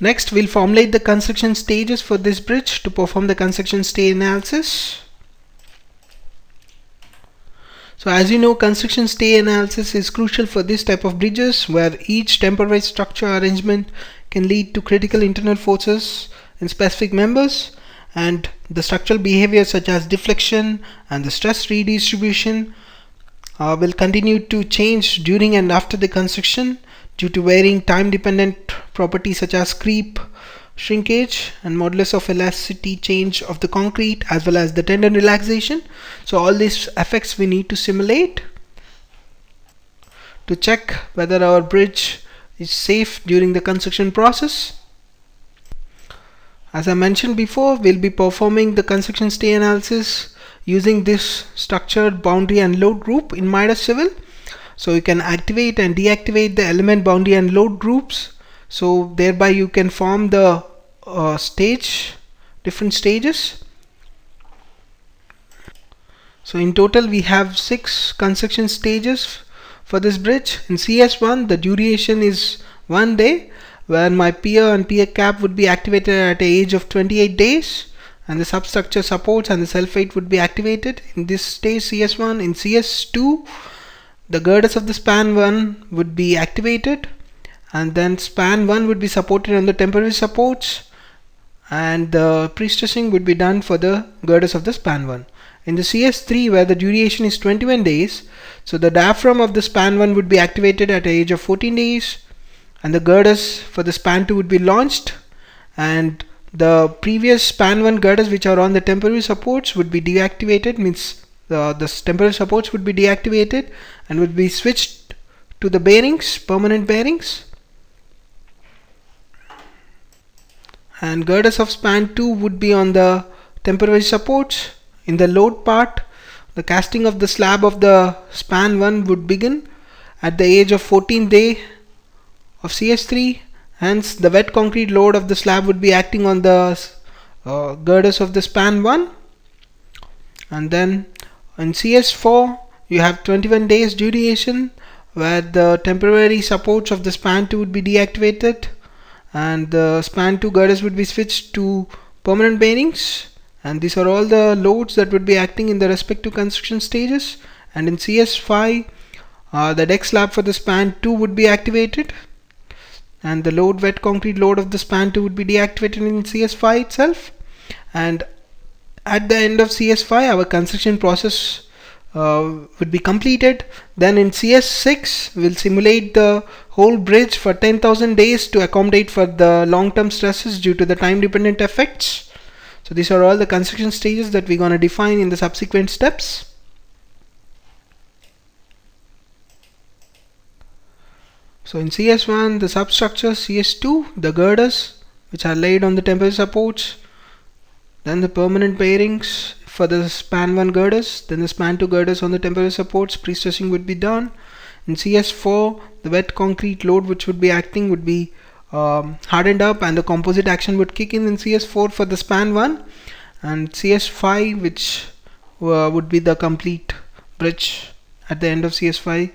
Next, we'll formulate the construction stages for this bridge to perform the construction stage analysis. So as you know, construction stage analysis is crucial for this type of bridges, where each temporized structure arrangement can lead to critical internal forces in specific members, and the structural behavior such as deflection and the stress redistribution will continue to change during and after the construction due to varying time-dependent properties such as creep, shrinkage, and modulus of elasticity change of the concrete, as well as the tendon relaxation. So all these effects we need to simulate to check whether our bridge is safe during the construction process. As I mentioned before, we'll be performing the construction stage analysis using this structured boundary and load group in Midas Civil. So you can activate and deactivate the element boundary and load groups, so thereby you can form the different stages. So in total we have 6 construction stages for this bridge. In CS1 the duration is 1 day, where my pier and pier cap would be activated at the age of 28 days and the substructure supports and the self weight would be activated in this stage CS1. In CS2 the girders of the span 1 would be activated, and then span 1 would be supported on the temporary supports, and the pre-stressing would be done for the girders of the span 1. In the CS3, where the duration is 21 days, so the diaphragm of the span 1 would be activated at the age of 14 days, and the girders for the span 2 would be launched, and the previous span 1 girders which are on the temporary supports would be deactivated, means the temporary supports would be deactivated and would be switched to the bearings, permanent bearings. And girders of span 2 would be on the temporary supports. In the load part, the casting of the slab of the span 1 would begin at the age of 14th day of CS3. Hence the wet concrete load of the slab would be acting on the girders of the span 1. And then in CS4 you have 21 days duration, where the temporary supports of the span 2 would be deactivated and the span 2 girders would be switched to permanent bearings, and these are all the loads that would be acting in the respective construction stages. And in CS5 the deck slab for the span 2 would be activated and the load, wet concrete load of the span 2 would be deactivated in CS5 itself, and at the end of CS5 our construction process would be completed. Then in CS6 we'll simulate the whole bridge for 10,000 days to accommodate for the long-term stresses due to the time-dependent effects. So these are all the construction stages that we're going to define in the subsequent steps. So in CS1 the substructure, CS2 the girders which are laid on the temporary supports, then the permanent bearings for the span 1 girders, then the span 2 girders on the temporary supports, pre-stressing would be done. In CS4 the wet concrete load which would be acting would be hardened up and the composite action would kick in CS4 for the span 1, and CS5 which would be the complete bridge at the end of CS5.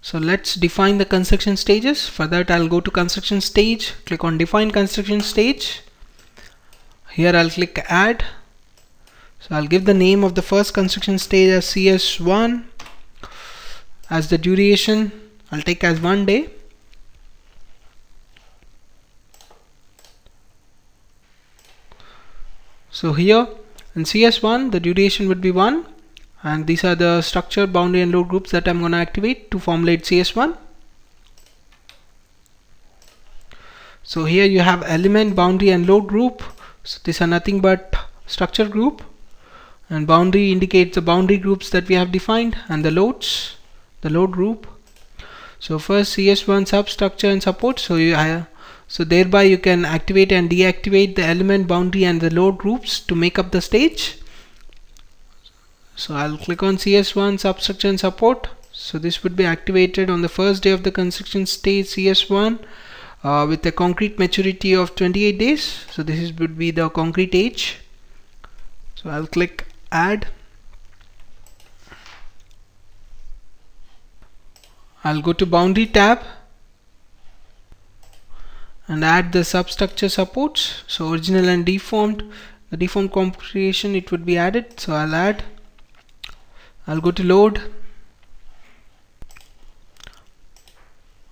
So let's define the construction stages. For that I'll go to construction stage, click on define construction stage. Here I'll click add. So I'll give the name of the first construction stage as CS1. As the duration I'll take as 1 day. So here in CS1 the duration would be 1, and these are the structure, boundary and load groups that I'm going to activate to formulate CS1. So here you have element, boundary and load group. So these are nothing but structure group, and boundary indicates the boundary groups that we have defined, and the loads, the load group. So first CS1 substructure and support. So thereby you can activate and deactivate the element, boundary and the load groups to make up the stage. So I'll click on CS1 substructure and support. So this would be activated on the first day of the construction stage CS1 with a concrete maturity of 28 days. So this would be the concrete age. So I'll click add. I'll go to boundary tab and add the substructure supports. So original and deformed, the deformed configuration it would be added. So I'll add, I'll go to load,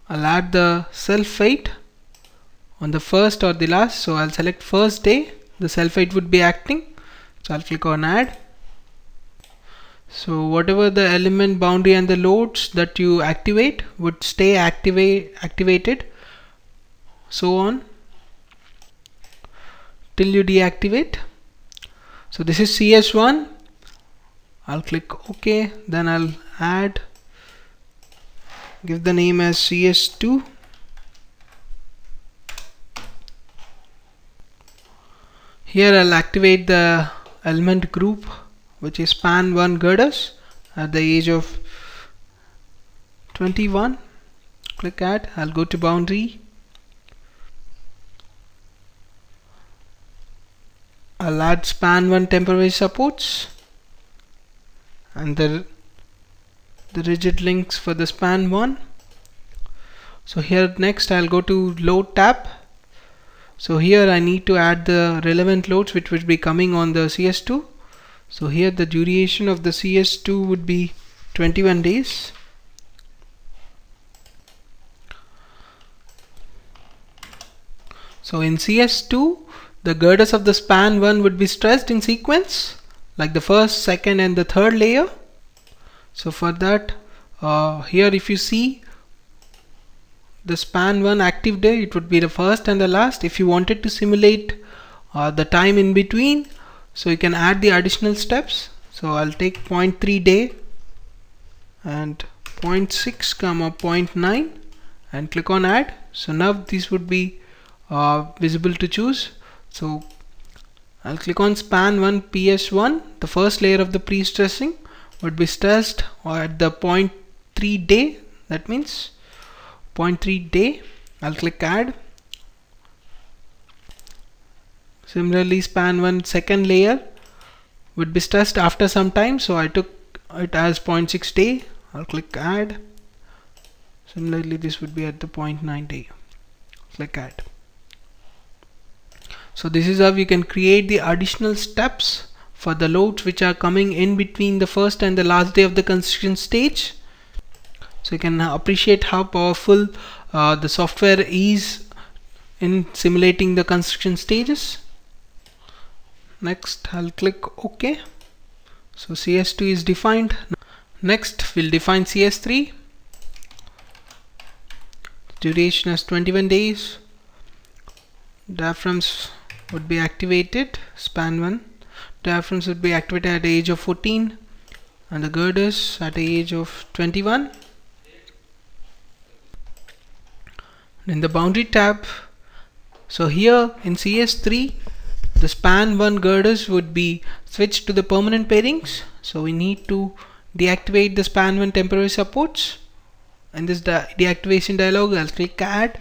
I'll add the self weight on the first or the last. So I'll select first day, the self weight would be acting. So I'll click on add. So whatever the element boundary and the loads that you activate would stay activated, so on till you deactivate. So this is CS1. I'll click OK, then I'll add, give the name as CS2. Here I'll activate the element group which is span 1 girders at the age of 21. Click add. I'll go to boundary. I'll add span 1 temporary supports and the rigid links for the span 1. So here next I'll go to load tab. So here I need to add the relevant loads which would be coming on the CS2. So here the duration of the CS2 would be 21 days. So in CS2 the girders of the span 1 would be stressed in sequence, like the first, second and the third layer. So for that, here if you see the span 1 active day, it would be the first and the last. If you wanted to simulate the time in between, so you can add the additional steps. So I'll take 0.3 day and 0.6 comma 0.9 and click on add. So now these would be visible to choose. So I'll click on span 1 PS1. The first layer of the pre-stressing would be stressed or at the 0.3 day. That means 0.3 day. I'll click add. Similarly, span 1 second layer would be stressed after some time, so I took it as 0.6 day. I'll click add. Similarly, this would be at the 0.9 day. Click add. So this is how you can create the additional steps for the loads which are coming in between the first and the last day of the construction stage. So you can appreciate how powerful the software is in simulating the construction stages. Next I'll click OK. So CS2 is defined. Next we'll define CS3. Duration is 21 days. Diaphragms would be activated. Span 1 diaphragms would be activated at the age of 14 and the girders at the age of 21. In the boundary tab, so here in CS3 the span 1 girders would be switched to the permanent pairings. So we need to deactivate the span 1 temporary supports. In this deactivation dialog, I'll click add.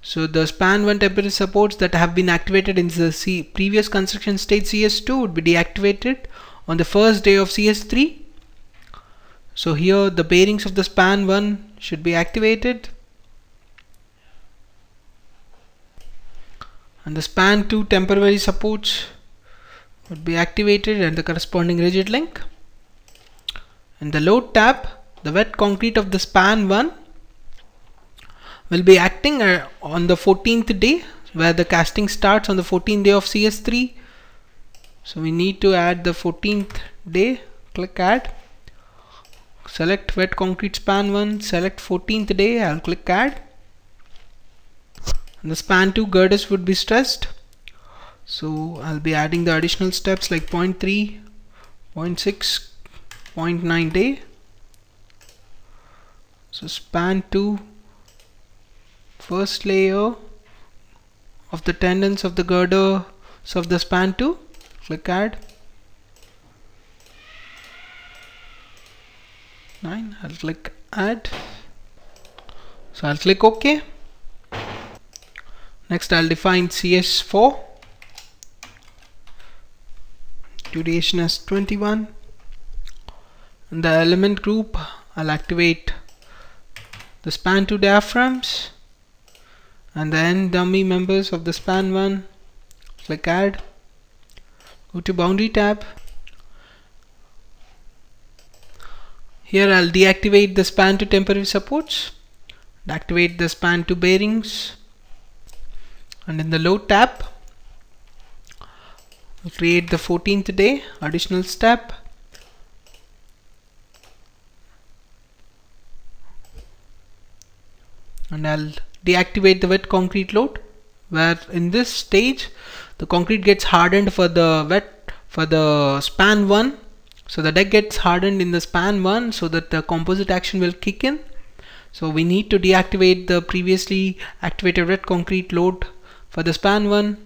So the span 1 temporary supports that have been activated in the previous construction stage CS2 would be deactivated on the first day of CS3. So here the bearings of the span 1 should be activated and the span 2 temporary supports would be activated and the corresponding rigid link. In the load tab, the wet concrete of the span 1 will be acting on the 14th day, where the casting starts on the 14th day of CS3. So we need to add the 14th day. Click add. Select wet concrete span 1, select 14th day. I'll click add. And the span 2 girders would be stressed. So I'll be adding the additional steps like 0.3, 0.6, 0.9 day. So span 2 first layer of the tendons of the girders of the span 2. Click add. 9. I'll click add. So I'll click OK. Next I'll define CS4. Duration as 21. In the element group, I'll activate the span 2 diaphragms and then dummy members of the span one. Click add, go to boundary tab. Here I'll deactivate the span to temporary supports, deactivate the span to bearings, and in the load tab we'll create the 14th day additional step. And I'll deactivate the wet concrete load, where in this stage the concrete gets hardened for the span 1. So the deck gets hardened in the span 1 so that the composite action will kick in. So we need to deactivate the previously activated wet concrete load for the span 1.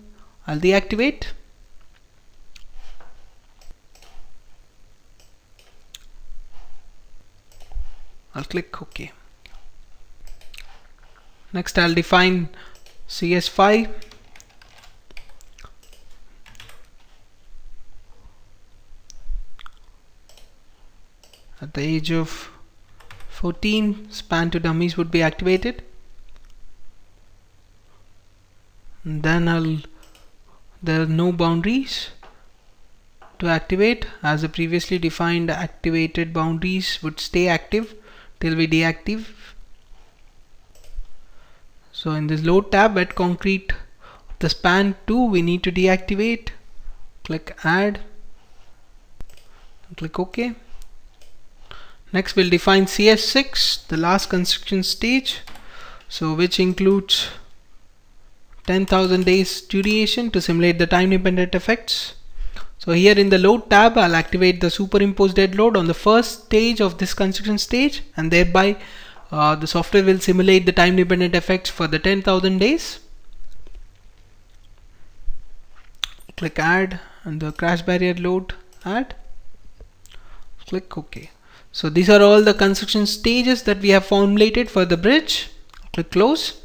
I'll deactivate. I'll click OK. Next I'll define CS5. At the age of 14, span to dummies would be activated. And then there are no boundaries to activate, as the previously defined activated boundaries would stay active till we deactivate. So in this load tab, wet concrete, the span 2 we need to deactivate. Click add, click OK. Next we'll define CS6, the last construction stage, so which includes 10,000 days duration to simulate the time dependent effects. So here in the load tab, I'll activate the superimposed dead load on the first stage of this construction stage, and thereby the software will simulate the time dependent effects for the 10,000 days. Click add, and the crash barrier load add. Click OK. So these are all the construction stages that we have formulated for the bridge. Click close.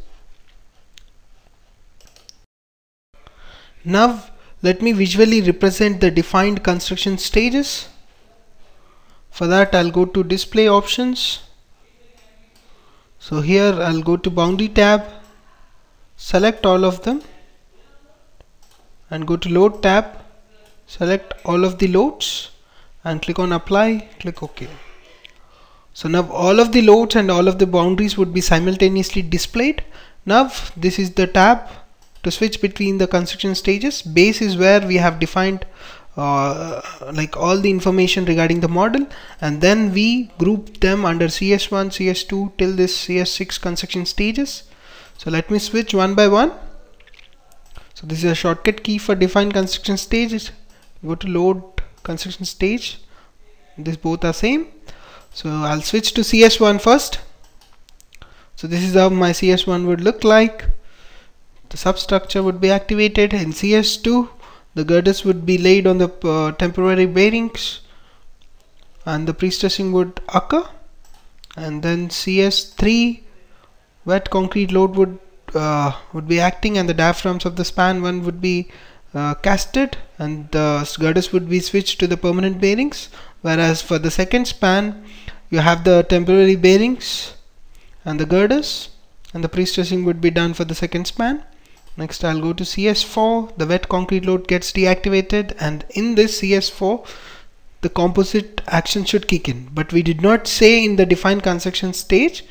Now let me visually represent the defined construction stages. For that, I'll go to display options. So here I'll go to boundary tab, select all of them, and go to load tab, select all of the loads, and click on apply, click OK. So now all of the loads and all of the boundaries would be simultaneously displayed. Now this is the tab to switch between the construction stages. Base is where we have defined like all the information regarding the model, and then we group them under CS1, CS2 till this CS6 construction stages. So let me switch one by one. So this is a shortcut key for define construction stages. Go to load construction stage. These both are same. So I'll switch to CS1 first. So this is how my CS1 would look like. The substructure would be activated. In CS2, the girders would be laid on the temporary bearings and the pre-stressing would occur, and then CS3, wet concrete load would be acting, and the diaphragms of the span 1 would be casted, and the girders would be switched to the permanent bearings, whereas for the second span you have the temporary bearings and the girders, and the pre-stressing would be done for the second span. Next I'll go to CS4, the wet concrete load gets deactivated, and in this CS4 the composite action should kick in, but we did not say in the defined construction stage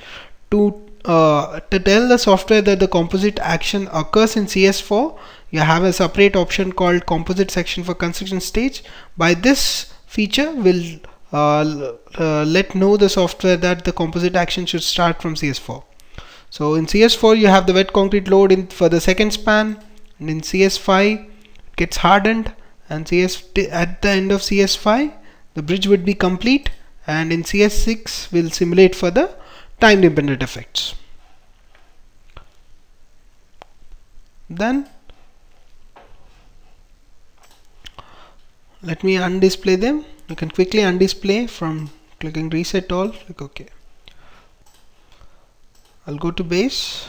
to tell the software that the composite action occurs in CS4. You have a separate option called composite section for construction stage. By this feature will let know the software that the composite action should start from CS4. So in CS4 you have the wet concrete load for the second span, and in CS5 it gets hardened, and at the end of CS5 the bridge would be complete, and in CS6 we'll simulate for the time dependent effects. Then let me undisplay them. You can quickly undisplay from clicking reset all, click OK. I'll go to base,